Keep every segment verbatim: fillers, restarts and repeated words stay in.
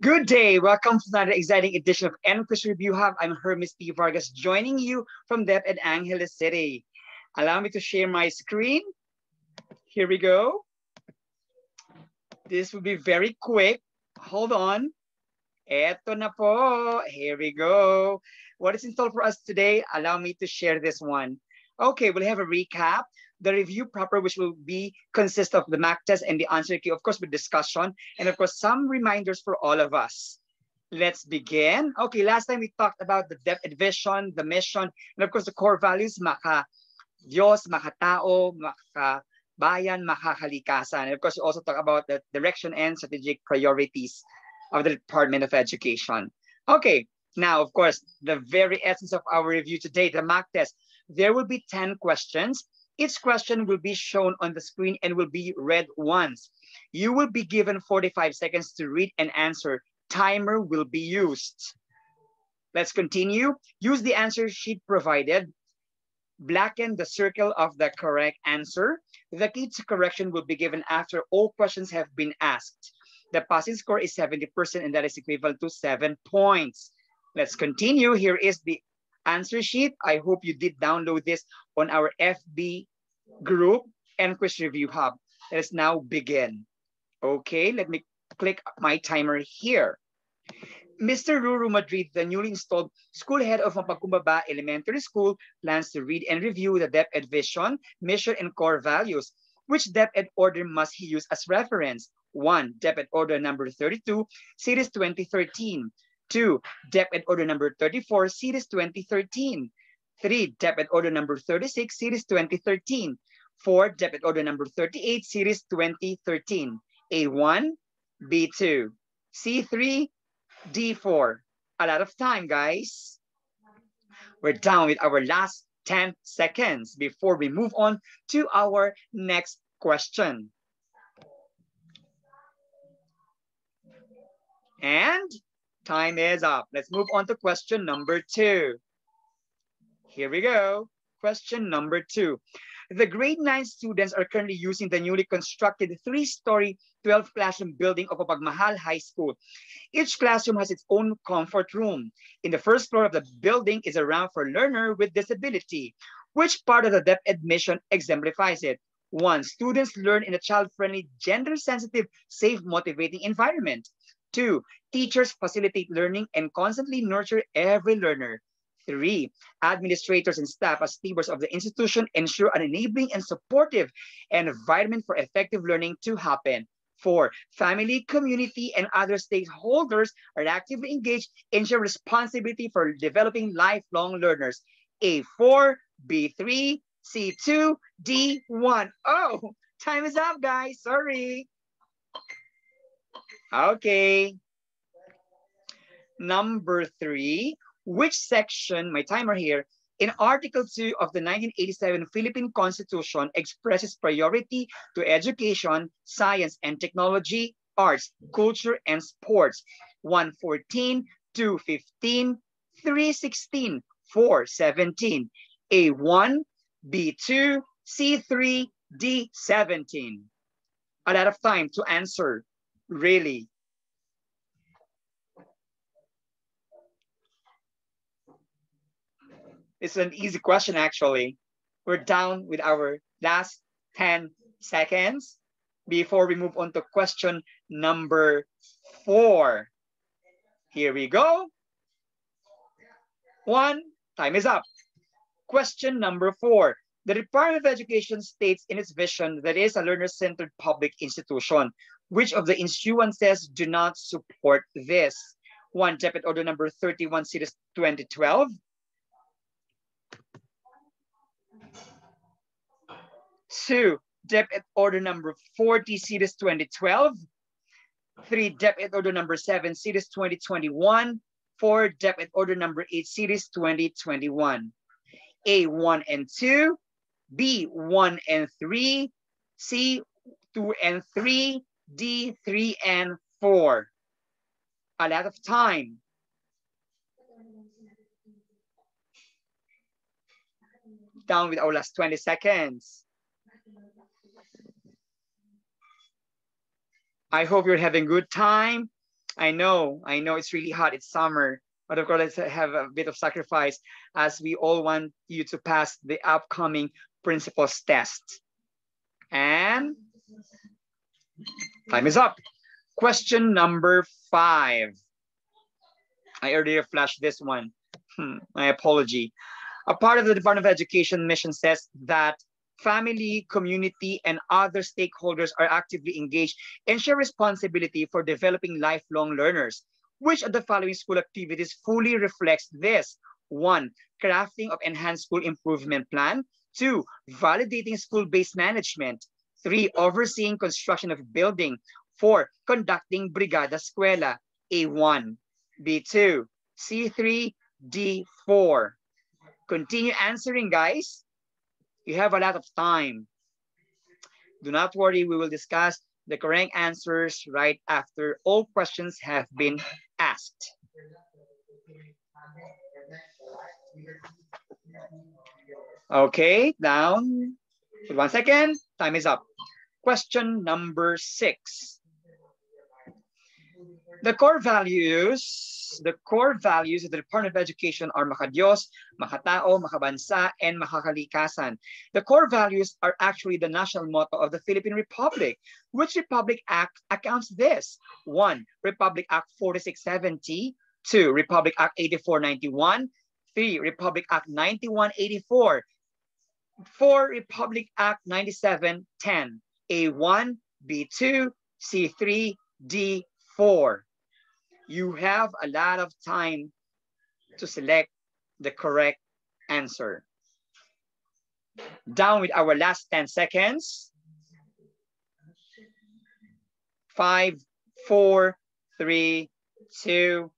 Good day. Welcome to another exciting edition of N Q E S H Review Hub. I'm Hermes P. Vargas, joining you from DepEd Angeles City. Allow me to share my screen. Here we go. This will be very quick. Hold on. Eto na po. Here we go. What is installed for us today? Allow me to share this one. Okay, we'll have a recap. The review proper, which will be consist of the M A C test and the answer key, of course, with discussion, and of course, some reminders for all of us. Let's begin. Okay, last time we talked about the DepEd vision, the mission, and of course, the core values, maka Dios, maka tao, maka bayan, maka kalikasan. And of course, we also talk about the direction and strategic priorities of the Department of Education. Okay, now, of course, the very essence of our review today, the M A C test. There will be ten questions. Each question will be shown on the screen and will be read once. You will be given forty-five seconds to read and answer. Timer will be used. Let's continue. Use the answer sheet provided. Blacken the circle of the correct answer. The key to correction will be given after all questions have been asked. The passing score is seventy percent and that is equivalent to seven points. Let's continue. Here is the answer sheet. I hope you did download this on our F B group, N Q E S H Review Hub. Let us now begin. Okay, let me click my timer here. Mister Ruru Madrid, the newly installed school head of Mapakumbaba Elementary School, plans to read and review the DepEd vision, mission, and core values. Which DepEd order must he use as reference? One, DepEd order number thirty-two, series twenty thirteen. Two, DepEd order number thirty-four, series twenty thirteen. Three, DepEd order number thirty-six, series twenty thirteen. Four, DepEd order number thirty-eight, series twenty thirteen. A one, B two, C three, D four. A lot of time, guys. We're down with our last ten seconds before we move on to our next question. And time is up. Let's move on to question number two. Here we go. Question number two. The grade nine students are currently using the newly constructed three-story twelve-classroom building of Apagmahal High School. Each classroom has its own comfort room. In the first floor of the building is a ramp for learner with disability. Which part of the DepEd mission exemplifies it? One, students learn in a child-friendly, gender-sensitive, safe, motivating environment. Two, teachers facilitate learning and constantly nurture every learner. Three, administrators and staff as stewards of the institution ensure an enabling and supportive environment for effective learning to happen. Four, family, community, and other stakeholders are actively engaged and share responsibility for developing lifelong learners. A four, B three, C two, D one. Oh, time is up, guys. Sorry. Okay. Number three, which section, my timer here, in Article two of the nineteen eighty-seven Philippine Constitution expresses priority to education, science and technology, arts, culture, and sports? one fourteen, two fifteen, three sixteen, four seventeen, A one, B two, C three, D seventeen. A lot of time to answer. Really? It's an easy question, actually. We're down with our last ten seconds before we move on to question number four. Here we go. One, time is up. Question number four. The Department of Education states in its vision that it is a learner-centered public institution. Which of the issuances do not support this? One, DepEd order number thirty-one, series twenty twelve. Two, DepEd order number forty, series twenty twelve. Three, DepEd order number seven, series twenty twenty-one. Four, DepEd order number eight, series twenty twenty-one. A one and two, B one and three, C two and three, D three and four. A lot of time. Down with our last twenty seconds. I hope you're having a good time. I know, I know it's really hot, it's summer, but of course let's have a bit of sacrifice as we all want you to pass the upcoming principal's test. And time is up. Question number five. I earlier flashed this one. Hmm, my apology. A part of the Department of Education mission says that family, community, and other stakeholders are actively engaged and share responsibility for developing lifelong learners. Which of the following school activities fully reflects this? One, crafting of enhanced school improvement plan. Two, validating school-based management. Three, overseeing construction of building. Four, conducting Brigada Eskwela. A one, B two, C three, D four. Continue answering, guys. You have a lot of time. Do not worry, we will discuss the correct answers right after all questions have been asked. Okay, down. One second, time is up. Question number six. The core values, the core values of the Department of Education are Makadiyos, Makatao, Makabansa, and Makakalikasan. The core values are actually the national motto of the Philippine Republic. Which Republic Act accounts this? One, Republic Act forty-six seventy. Two, Republic Act eighty-four ninety-one. Three, Republic Act ninety-one eighty-four. Four, Republic Act ninety-seven ten. A one, B two, C three, D four. You have a lot of time to select the correct answer. Down with our last ten seconds. Five, four, three, two,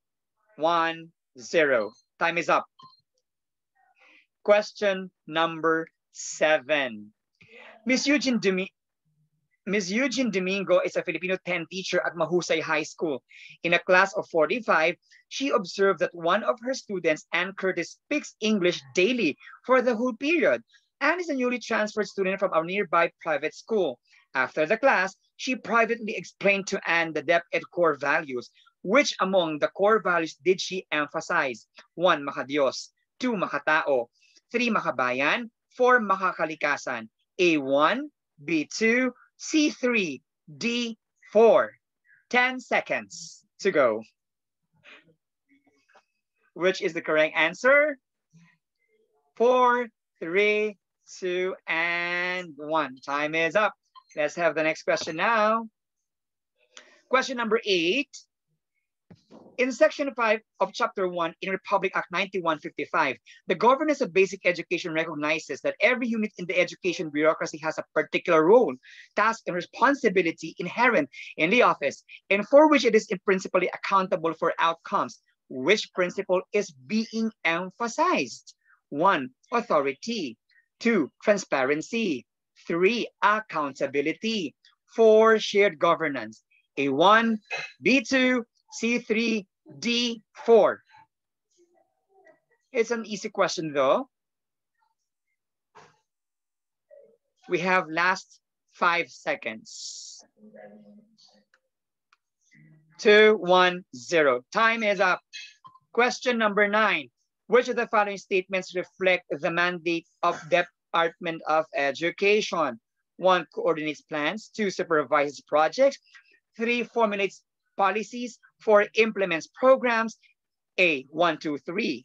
one, zero. Time is up. Question number seven. Miss Eugene Domingo. Miz Eugene Domingo is a Filipino ten teacher at Mahusay High School. In a class of forty-five, she observed that one of her students, Anne Curtis, speaks English daily for the whole period and is a newly transferred student from our nearby private school. After the class, she privately explained to Anne the DepEd core values. Which among the core values did she emphasize? One, Makadiyos. Two, Makatao. Three, Makabayan. Four, Makakalikasan. A one, B two, C three, D four. ten seconds to go. Which is the correct answer? Four, three, two, and one. Time is up. Let's have the next question now. Question number eight. In section five of chapter one in Republic Act ninety-one fifty-five, the governance of basic education recognizes that every unit in the education bureaucracy has a particular role, task, and responsibility inherent in the office, and for which it is principally accountable for outcomes. Which principle is being emphasized? One, authority. Two, transparency. Three, accountability. Four, shared governance. A one, B two, C three, D four. It's an easy question though. We have last five seconds. Two, one, zero. Time is up. Question number nine. Which of the following statements reflect the mandate of the Department of Education? One, coordinates plans. Two, supervises projects. Three, formulates policies. Four, implements programs. A, one, two, three.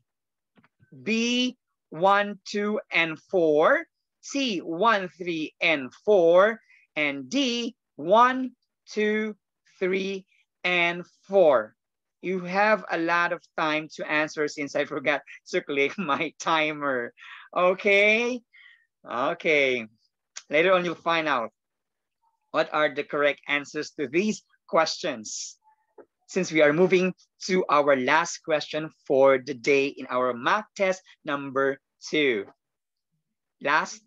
B, one, two, and four. C, one, three, and four. And D, one, two, three, and four. You have a lot of time to answer since I forgot to click my timer. Okay. Okay. Later on, you'll find out what are the correct answers to these questions, since we are moving to our last question for the day in our mock test number two. Last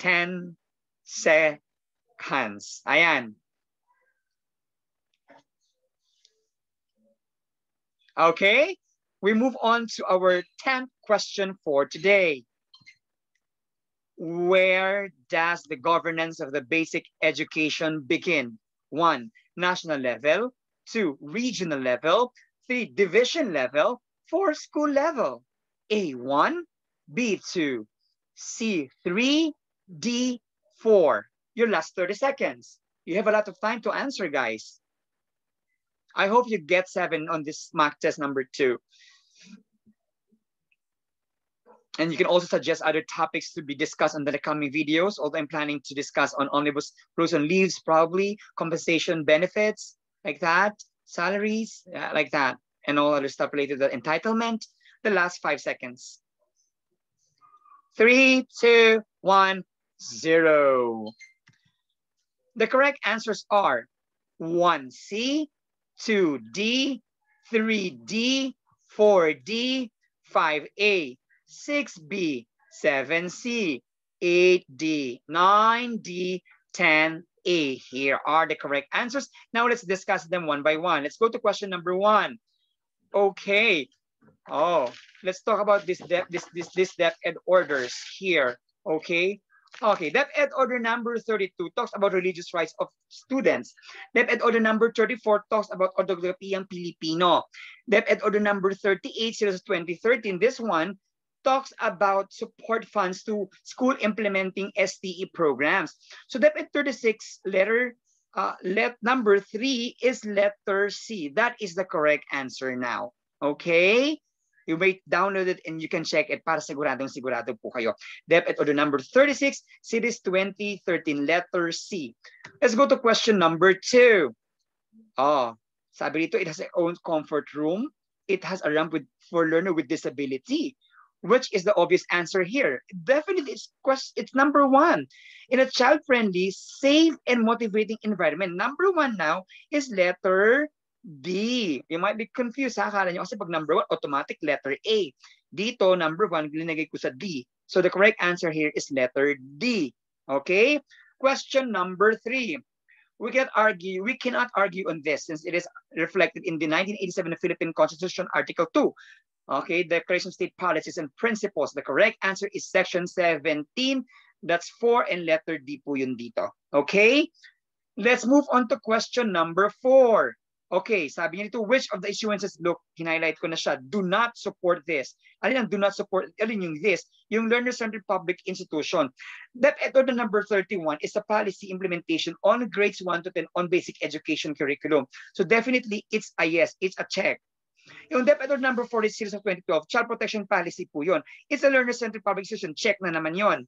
ten seconds. Ayan. Okay, we move on to our tenth question for today. Where does the governance of the basic education begin? One, national level. two, regional level, three, division level, four, school level. A one, B two, C three, D four. Your last thirty seconds. You have a lot of time to answer, guys. I hope you get seven on this mock test number two. And you can also suggest other topics to be discussed in the coming videos, although I'm planning to discuss on omnibus rules and leaves, probably compensation benefits like that, salaries uh, like that, and all other stuff related to the entitlement. The last five seconds. Three, two, one, zero. The correct answers are one C, two D, three D, four D, five A. six B, seven C, eight D, nine D, ten A. Here are the correct answers. Now let's discuss them one by one. Let's go to question number one. Okay. Oh, let's talk about this depth, this, this, this DepEd orders here. Okay. Okay, DepEd order number thirty-two talks about religious rights of students. DepEd order number thirty-four talks about orthographiyang Pilipino. DepEd order number thirty-eight, series of twenty thirteen, this one talks about support funds to school implementing S T E programs. So DepEd thirty-six, letter uh, let number three is letter C. That is the correct answer now. Okay? You may download it and you can check it para siguradong sigurado po kayo. DepEd order number thirty-six, series twenty thirteen, letter C. Let's go to question number two. Oh, sabi dito, it has its own comfort room. It has a ramp with, for learner with disability. Which is the obvious answer here? Definitely, it's, question, it's number one. In a child-friendly, safe, and motivating environment, number one now is letter D. You might be confused, ha? Akala nyo, kasi pag number one, automatic letter A. Dito, number one, linagay ko sa D. So the correct answer here is letter D. Okay? Question number three. We cannot argue, we cannot argue on this since it is reflected in the nineteen eighty-seven Philippine Constitution, Article two. Okay, Declaration of State Policies and Principles. The correct answer is Section seventeen. That's four and letter D po yun dito. Okay? Let's move on to question number four. Okay, sabi niya dito, which of the issuances, look, hinighlight ko na siya, do not support this. Alin ang do not support, alin yung this, yung learner-centered public institution. DepEd order number thirty-one is a policy implementation on grades one to ten on basic education curriculum. So definitely, it's a yes, it's a check. Yung DepEd order number forty, series of twenty twelve, child protection policy po yun. It's a learner-centered public institution, check na naman yun.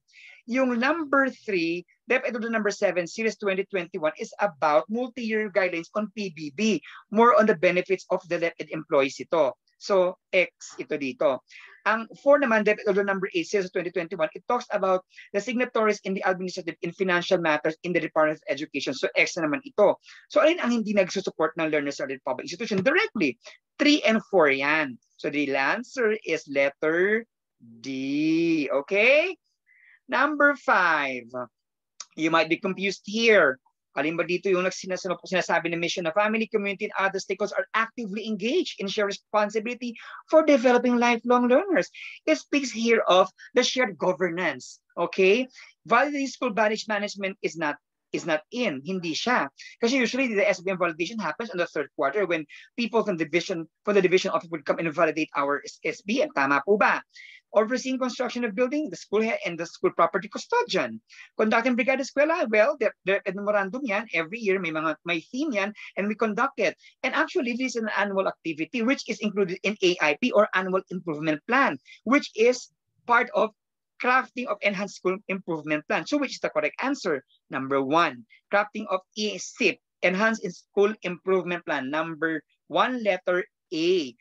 Yung number three, DepEd order number seven, series twenty twenty-one is about multi-year guidelines on P B B, more on the benefits of the DepEd employees ito. So, X ito dito. Ang four naman, DepEd order number eight, series twenty twenty-one, it talks about the signatories in the administrative and financial matters in the Department of Education. So, X na naman ito. So, alin ang hindi nagsusupport ng learner-centered public institution? Directly, three and four yan. So, the answer is letter D. Okay? Number five. You might be confused here. Alin ba dito yung sinasabi, sinasabi ng mission na family, community, and other stakeholders are actively engaged in shared responsibility for developing lifelong learners. It speaks here of the shared governance. Okay? Validating school badge management is not is not in. Hindi siya. Kasi usually the S B M validation happens in the third quarter when people from the division, from the division office would come and validate our S B M. Tama po ba? Overseeing construction of building, the school head and the school property custodian. Conducting Brigada Eskwela, well, the, the memorandum yan, every year may, mga, may theme yan, and we conduct it. And actually, this is an annual activity which is included in A I P or Annual Improvement Plan, which is part of crafting of Enhanced School Improvement Plan. So which is the correct answer? Number one, crafting of E S I P, Enhanced School Improvement Plan. Number one, letter A.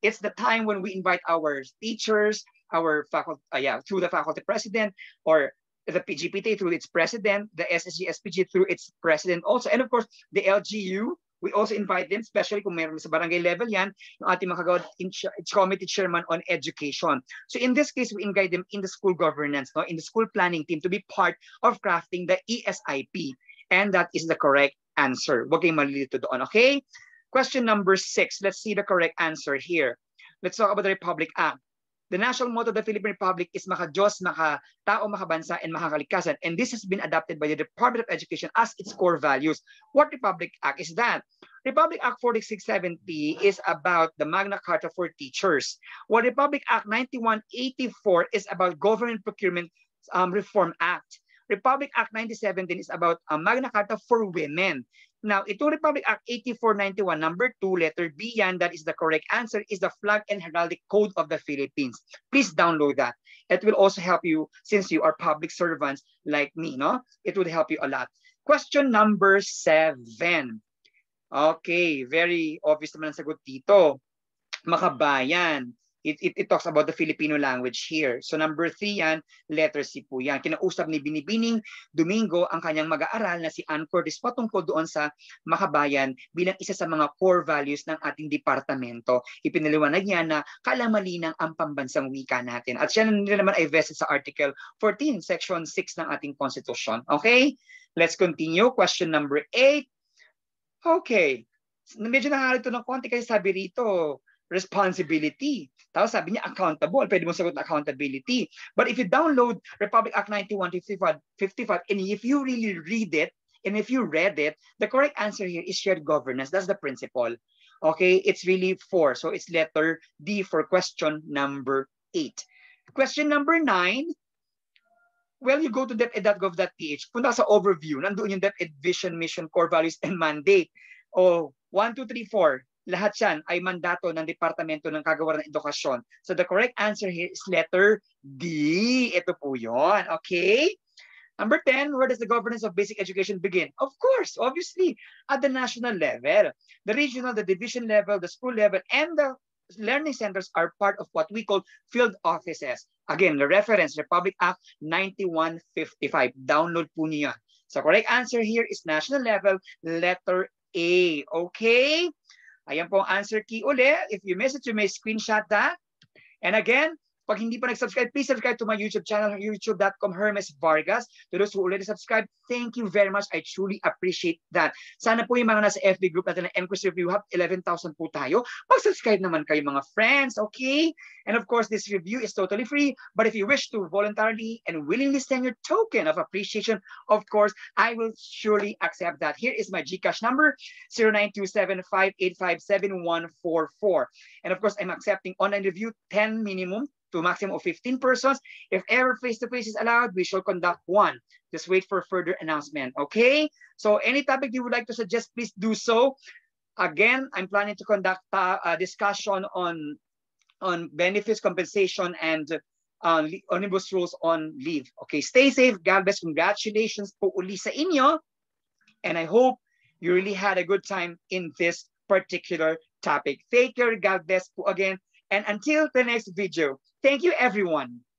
It's the time when we invite our teachers, our faculty, uh, yeah, through the faculty president, or the P G P T through its president, the S S G, S P G through its president also. And of course, the L G U, we also invite them, especially kung meron sa barangay level yan, yung ating mga kagawad committee chairman on education. So in this case, we invite them in the school governance, no? In the school planning team to be part of crafting the E S I P. And that is the correct answer. Huwag kayong malilito doon, okay? Question number six, let's see the correct answer here. Let's talk about the Republic Act. The national motto of the Philippine Republic is Makadiyos, Makatao, Makabansa, and Makakalikasan. And this has been adopted by the Department of Education as its core values. What Republic Act is that? Republic Act forty-six seventy is about the Magna Carta for teachers. While Republic Act ninety-one eighty-four is about Government Procurement um, Reform Act. Republic Act ninety-seven is about a Magna Carta for women. Now, ito Republic Act eighty-four ninety-one, number two, letter B yan, that is the correct answer, is the Flag and Heraldic Code of the Philippines. Please download that. It will also help you since you are public servants like me, no? It would help you a lot. Question number seven. Okay, very obvious naman ang sagot dito. Makabayan. It, it, it talks about the Filipino language here. So number three yan, letter C po yan. Kinausap ni Binibining Domingo ang kanyang mag-aaral na si Anne Curtis patungkol doon sa makabayan bilang isa sa mga core values ng ating departamento. Ipinaliwanag niya na kalamalinang ang pambansang wika natin. At siya naman ay vested sa Article fourteen, Section six ng ating Constitution. Okay? Let's continue. Question number eight. Okay. Medyo nakarito ng konti kasi sabi rito, responsibility. Tapos sabi niya accountable. Pwede mo sagot na accountability. But if you download Republic Act ninety-one fifty-five, and if you really read it, and if you read it, the correct answer here is shared governance. That's the principle. Okay? It's really four. So it's letter D for question number eight. Question number nine. Well, you go to deped dot gov dot p h. Punta sa overview. Nandoon yung DepEd vision, mission, core values, and mandate. O, one, two, three, four. Lahat yan ay mandato ng Departamento ng Kagawaran ng Edukasyon. So the correct answer here is letter D. Ito po yun. Okay? Number ten, where does the governance of basic education begin? Of course, obviously, at the national level. The regional, the division level, the school level, and the learning centers are part of what we call field offices. Again, the reference, Republic Act ninety-one fifty-five. Download po niya. So correct answer here is national level, letter A. Okay? Ayan po ang answer key uli. If you miss it, you may screenshot that. And again, pag hindi pa nag-subscribe, please subscribe to my YouTube channel, youtube dot com Hermes Vargas. To those who already subscribed, thank you very much. I truly appreciate that. Sana po yung mga nasa F B group natin ng NQESH Review Hub, eleven thousand po tayo. Mag-subscribe naman kayo mga friends, okay? And of course, this review is totally free. But if you wish to voluntarily and willingly send your token of appreciation, of course, I will surely accept that. Here is my GCash number, zero nine two seven five eight five seven one four four. And of course, I'm accepting online review, ten minimum, to a maximum of fifteen persons. If ever face-to-face is allowed, we shall conduct one. Just wait for further announcement, okay? So any topic you would like to suggest, please do so. Again, I'm planning to conduct a discussion on, on benefits, compensation, and uh, omnibus rules on leave. Okay, stay safe. God bless. Congratulations po uli sa inyo. And I hope you really had a good time in this particular topic. Take care. God bless po again. And until the next video, thank you, everyone.